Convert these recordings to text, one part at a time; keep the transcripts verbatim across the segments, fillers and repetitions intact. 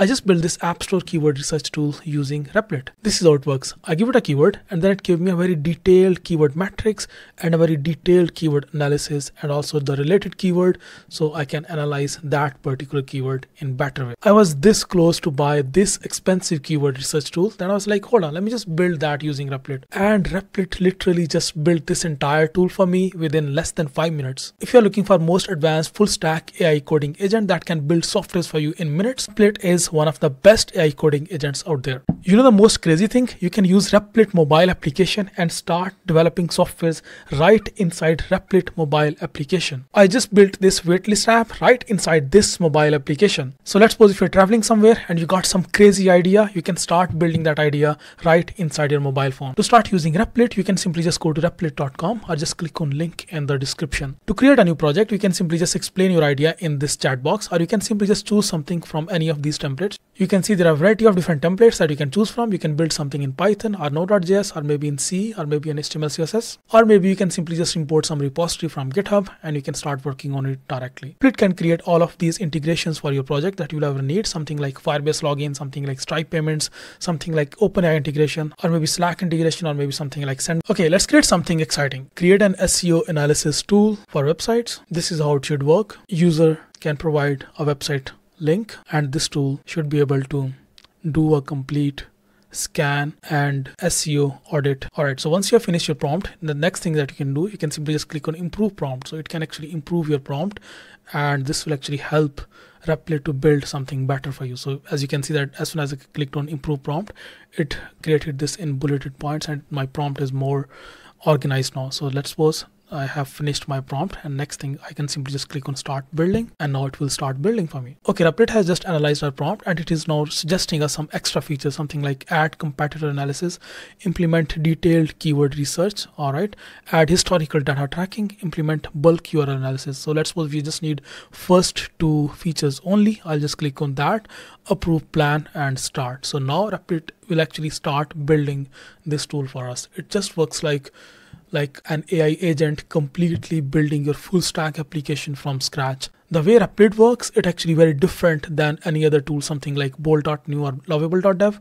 I just built this App Store keyword research tool using Replit. This is how it works. I give it a keyword and then it gave me a very detailed keyword matrix and a very detailed keyword analysis and also the related keyword, so I can analyze that particular keyword in better way. I was this close to buy this expensive keyword research tool, then I was like, hold on, let me just build that using Replit. And Replit literally just built this entire tool for me within less than five minutes. If you're looking for most advanced full stack A I coding agent that can build softwares for you in minutes, Replit is one of the best A I coding agents out there. You know the most crazy thing? You can use Replit mobile application and start developing softwares right inside Replit mobile application. I just built this waitlist app right inside this mobile application. So let's suppose if you're traveling somewhere and you got some crazy idea, you can start building that idea right inside your mobile phone. To start using Replit, you can simply just go to replit dot com or just click on link in the description. To create a new project, you can simply just explain your idea in this chat box, or you can simply just choose something from any of these templates. You can see there are a variety of different templates that you can choose from. You can build something in Python or node dot J S, or maybe in C, or maybe in H T M L C S S, or maybe you can simply just import some repository from GitHub and you can start working on it directly. Replit can create all of these integrations for your project that you'll ever need, something like Firebase login, something like Stripe payments, something like OpenAI integration, or maybe Slack integration, or maybe something like Send. Okay, let's create something exciting. Create an S E O analysis tool for websites. This is how it should work. User can provide a website link and this tool should be able to do a complete scan and S E O audit. All right, so once you have finished your prompt, the next thing that you can do, you can simply just click on improve prompt, so it can actually improve your prompt, and this will actually help Replit to build something better for you. So as you can see that as soon as I clicked on improve prompt, it created this in bulleted points and my prompt is more organized now. So let's suppose I have finished my prompt, and next thing I can simply just click on start building, and now it will start building for me. Okay, Replit has just analyzed our prompt and it is now suggesting us some extra features, something like add competitor analysis, implement detailed keyword research, all right, add historical data tracking, implement bulk U R L analysis. So let's suppose we just need first two features only. I'll just click on that, approve plan and start. So now Replit will actually start building this tool for us. It just works like like an A I agent completely building your full stack application from scratch. The way Replit works, it actually very different than any other tool, something like bolt dot new or lovable dot dev,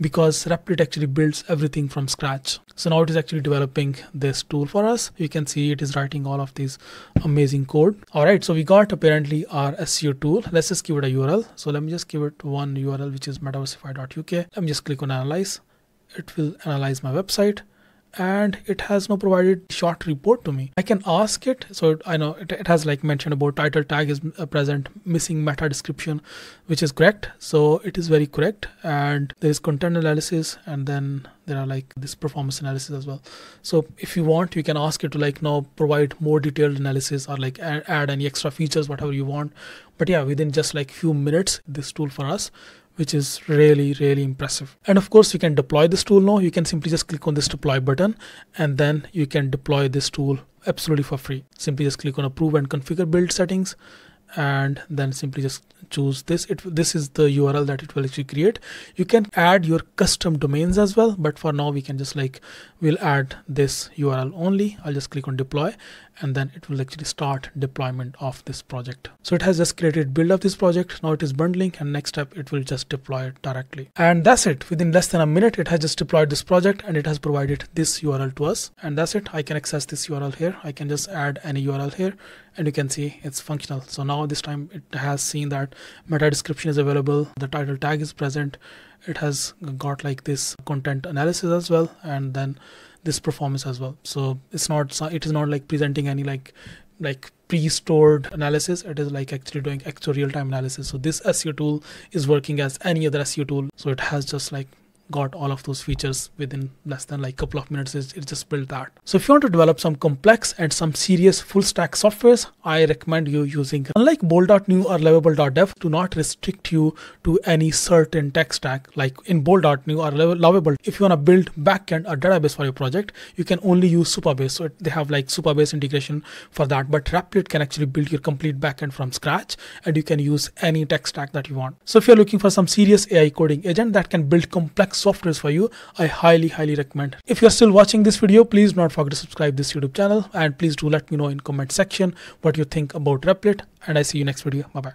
because Replit actually builds everything from scratch. So now it is actually developing this tool for us. You can see it is writing all of these amazing code. All right, so we got apparently our S E O tool. Let's just give it a U R L. So let me just give it one U R L, which is metaversify dot U K. Let me just click on analyze. It will analyze my website, and it has now provided short report to me. I can ask it, so it, I know it, it has like mentioned about title tag is present, missing meta description, which is correct, so it is very correct. And there is content analysis, and then there are like this performance analysis as well. So if you want, you can ask it to like now provide more detailed analysis, or like add, add any extra features, whatever you want. But yeah, within just like few minutes, this tool for us, which is really, really impressive. And of course, you can deploy this tool now. You can simply just click on this deploy button, and then you can deploy this tool absolutely for free. Simply just click on approve and configure build settings, and then simply just choose this. It this is the U R L that it will actually create. You can add your custom domains as well, but for now we can just like we'll add this U R L only. I'll just click on deploy, and then it will actually start deployment of this project. So it has just created build of this project. Now it is bundling, and next step it will just deploy it directly. And that's it. Within less than a minute, it has just deployed this project, and it has provided this U R L to us. And that's it. I can access this U R L here. I can just add any U R L here, and you can see it's functional. So now this time it has seen that meta description is available, the title tag is present, it has got like this content analysis as well, and then this performance as well. So it's not it is not like presenting any like like pre-stored analysis. It is like actually doing actual real-time analysis. So this S E O tool is working as any other S E O tool. So it has just like got all of those features within less than like couple of minutes. It just built that. So if you want to develop some complex and some serious full stack softwares, I recommend you using, unlike bolt dot new or lovable dot dev, do not restrict you to any certain tech stack. Like in bolt dot new or lovable, if you want to build backend or database for your project, you can only use Supabase. So it, they have like Supabase integration for that, but Replit can actually build your complete backend from scratch, and you can use any tech stack that you want. So if you're looking for some serious A I coding agent that can build complex softwares for you, I highly highly recommend. If you're still watching this video, please do not forget to subscribe this YouTube channel, and please do let me know in comment section what you think about Replit, and I see you next video. Bye bye.